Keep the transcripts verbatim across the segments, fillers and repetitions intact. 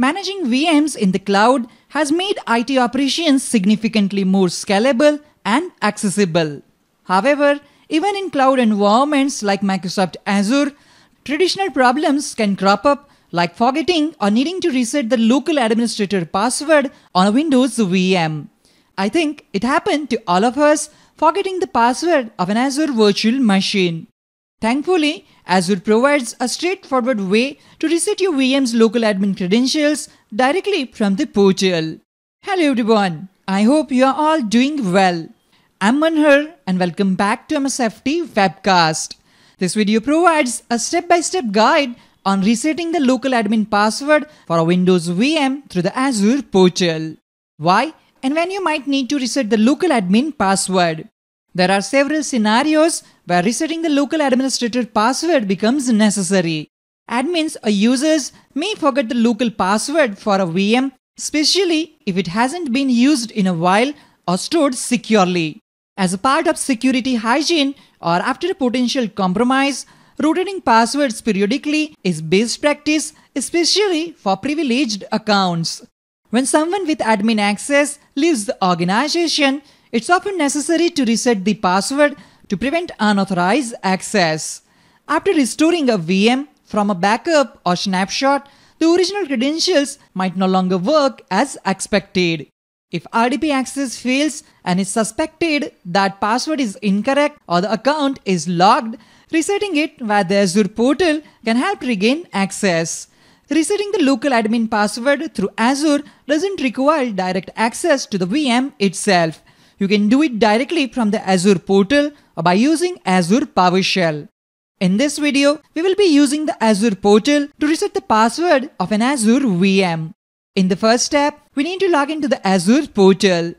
Managing V Ms in the cloud has made I T operations significantly more scalable and accessible. However, even in cloud environments like Microsoft Azure, traditional problems can crop up like forgetting or needing to reset the local administrator password on a Windows V M. I think it happened to all of us forgetting the password of an Azure virtual machine. Thankfully, Azure provides a straightforward way to reset your V M's local admin credentials directly from the portal. Hello everyone, I hope you are all doing well. I'm Manhar and welcome back to M S F T Webcast. This video provides a step-by-step guide on resetting the local admin password for a Windows V M through the Azure portal. Why and when you might need to reset the local admin password. There are several scenarios where resetting the local administrator password becomes necessary. Admins or users may forget the local password for a V M, especially if it hasn't been used in a while or stored securely. As a part of security hygiene or after a potential compromise, rotating passwords periodically is best practice, especially for privileged accounts. When someone with admin access leaves the organization, it's often necessary to reset the password to prevent unauthorized access. After restoring a V M from a backup or snapshot, the original credentials might no longer work as expected. If R D P access fails and it's suspected that password is incorrect or the account is logged, resetting it via the Azure portal can help regain access. Resetting the local admin password through Azure doesn't require direct access to the V M itself. You can do it directly from the Azure portal or by using Azure PowerShell. In this video, we will be using the Azure portal to reset the password of an Azure V M. In the first step, we need to log into the Azure portal.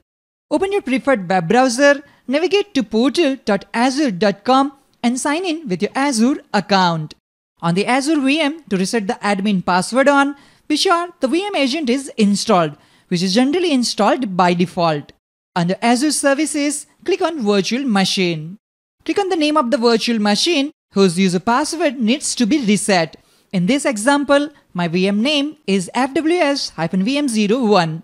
Open your preferred web browser, navigate to portal dot azure dot com and sign in with your Azure account. On the Azure V M, to reset the admin password on, be sure the V M agent is installed, which is generally installed by default. Under Azure Services, click on Virtual Machine. Click on the name of the virtual machine whose user password needs to be reset. In this example, my V M name is F W S dash V M zero one.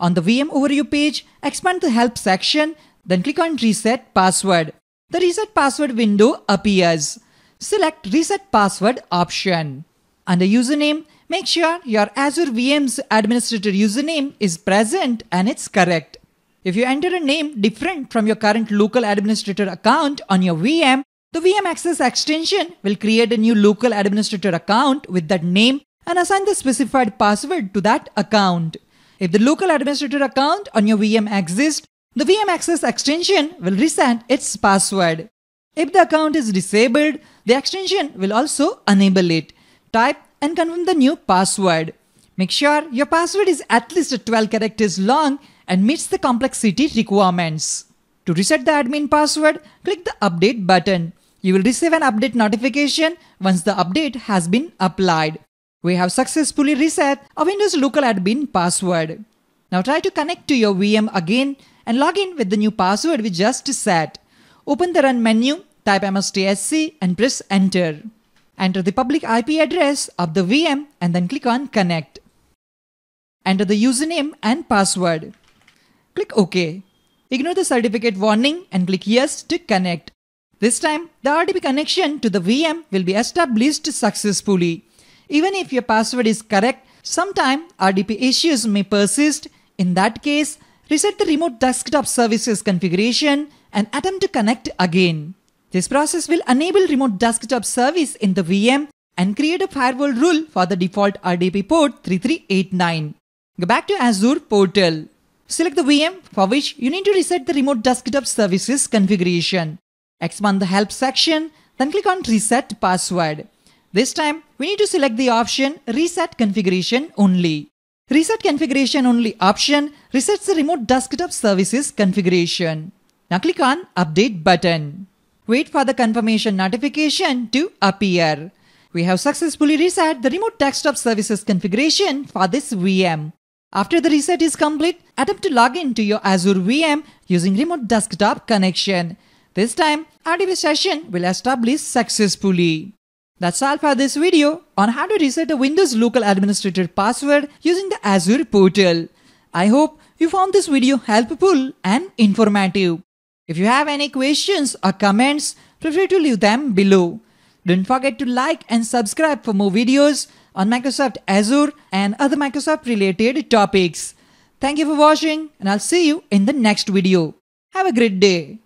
On the V M Overview page, expand the Help section, then click on Reset Password. The Reset Password window appears. Select Reset Password option. Under Username, make sure your Azure V M's administrator username is present and it's correct. If you enter a name different from your current local administrator account on your V M, the V M Access extension will create a new local administrator account with that name and assign the specified password to that account. If the local administrator account on your V M exists, the V M Access extension will reset its password. If the account is disabled, the extension will also enable it. Type and confirm the new password. Make sure your password is at least twelve characters long and meets the complexity requirements. To reset the admin password, click the Update button. You will receive an update notification once the update has been applied. We have successfully reset a Windows local admin password. Now try to connect to your V M again and log in with the new password we just set. Open the Run menu, type M S T S C and press Enter. Enter the public I P address of the V M and then click on Connect. Enter the username and password. Click OK. Ignore the certificate warning and click Yes to connect. This time, the R D P connection to the V M will be established successfully. Even if your password is correct, sometimes R D P issues may persist. In that case, reset the Remote Desktop Services configuration and attempt to connect again. This process will enable Remote Desktop Service in the V M and create a firewall rule for the default R D P port three three eight nine. Go back to Azure portal. Select the V M for which you need to reset the Remote Desktop Services configuration. Expand the Help section, then click on Reset Password. This time, we need to select the option Reset Configuration Only. Reset Configuration Only option resets the Remote Desktop Services configuration. Now click on Update button. Wait for the confirmation notification to appear. We have successfully reset the Remote Desktop Services configuration for this V M. After the reset is complete, attempt to log in to your Azure V M using Remote Desktop connection. This time, R D P session will establish successfully. That's all for this video on how to reset a Windows local administrator password using the Azure portal. I hope you found this video helpful and informative. If you have any questions or comments, feel free to leave them below. Don't forget to like and subscribe for more videos on Microsoft Azure and other Microsoft related topics. Thank you for watching, and I'll see you in the next video. Have a great day.